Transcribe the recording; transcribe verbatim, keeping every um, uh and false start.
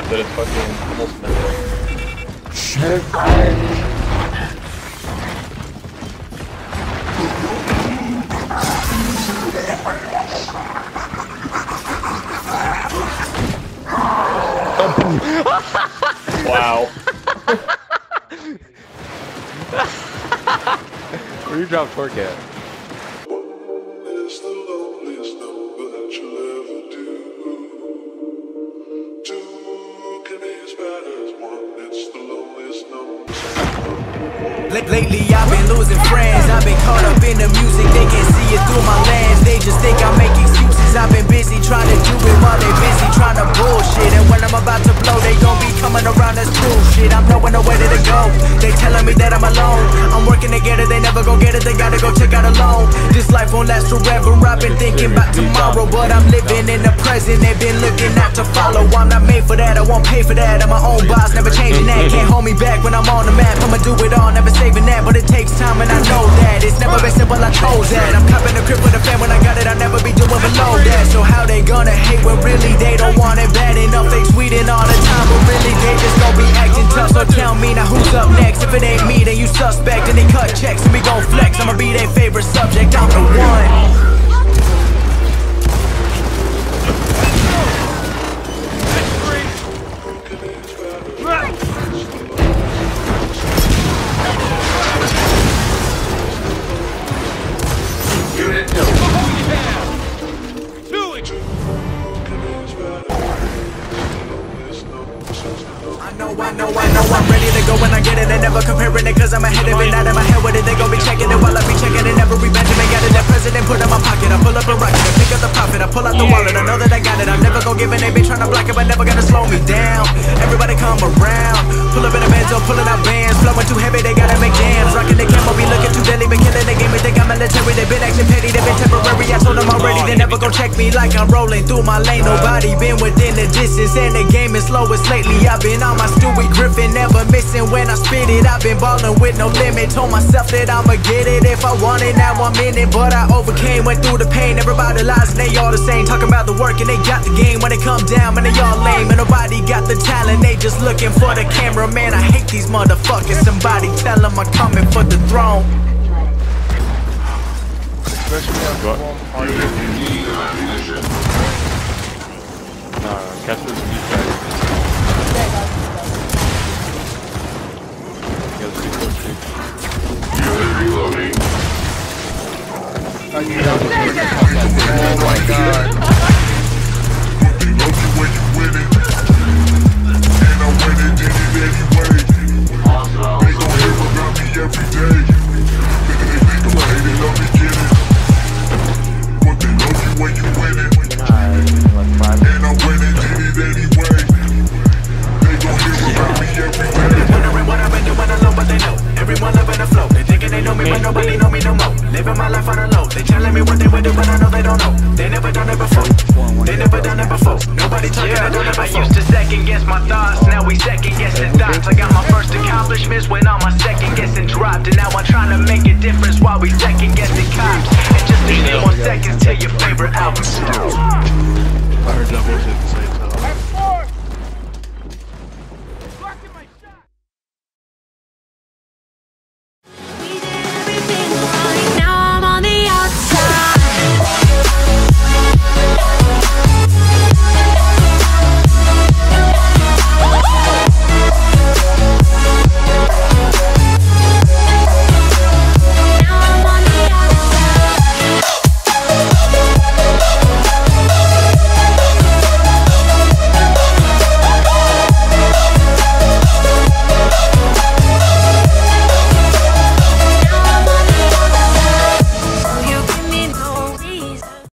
That it's fucking almost missing. Shit. Wow. Where do you drop torque at? Lately I've been losing friends, I've been caught up in the music, they can't see it through my lens. They just think I make excuses, I've been busy trying to do it while they busy trying to bullshit. And when I'm about to blow, they gon' be coming around, that's bullshit. I'm knowing the way that it go, they telling me that I'm alone. I'm working to get it, they never gon' get it, they gotta go check out alone. This life won't last forever, I've been thinking about tomorrow. But I'm living in the present, they've been looking out to follow. I'm not made for that, I won't pay for that, I'm my own boss, never changing that. Can't hold me back when I'm on the map, I'ma do it all, never saving that, but it takes time and I know that. It's never been simple, I chose that. I'm copping the grip with a fan, when I got it I'll never be doing below that. So how they gonna hate when really they don't want it bad enough? They tweeting all the time, but really they just gon' be acting tough. So tell me now who's up next? If it ain't me, then you suspect. And they cut checks and we gon' flex, I'ma be their favorite subject, I'm the one. I know, I know I'm ready to go when I get it. I never comparing it, cause I'm ahead of it. Out of my head with it, they gon' be checking it while I be checking it. Every Benjamin got it, that president put in my pocket. I pull up a rocket, I pick up the profit, I pull out the wallet. I know that I got it, I'm never gon' give it. They been tryna block it, but never gonna slow me down. Everybody come around, pull up in a Benzo, pulling out bands. Flowing too heavy, they gotta make jams. Rocking the camera, be looking too deadly, been killing the game. They think I'm military, they been acting petty, they been temporary. I told them already, they never gon' check me like I'm rolling through my lane. Nobody been within the distance, and the game is slowest lately. I've been on my stoop. We gripping, never missing when I spit it. I've been ballin' with no limit. Told myself that I'ma get it if I want it. Now I'm in it, but I overcame, went through the pain. Everybody lies and they all the same, talking about the work and they got the game. When they come down, man, they all lame, and nobody got the talent. They just looking for the camera, man. I hate these motherfuckers. Somebody tell them I'm coming for the throne. Nah, catch this defense. Reloading. Oh my god. You know you when you win it. And I win it in it anyway. They gon' hear about me every day. Nigga, they think I'm hating, let me get it. But they love you when you win it. And I win it in it anyway. They gon' hear about me every day. Wondering what I've been doing alone, but they know. Everyone loving the flow. They know me, but nobody know me no more. Living my life on the low. They telling me what they would do, but I know they don't know. They never done it before. They never done it before. Nobody talking, yeah, I done it before. I used to second guess my thoughts, now we second guessing thoughts. I got my first accomplishments when all my second guessing dropped. And now I'm trying to make a difference while we second guessing cops. And just a few more seconds till your favorite album drops.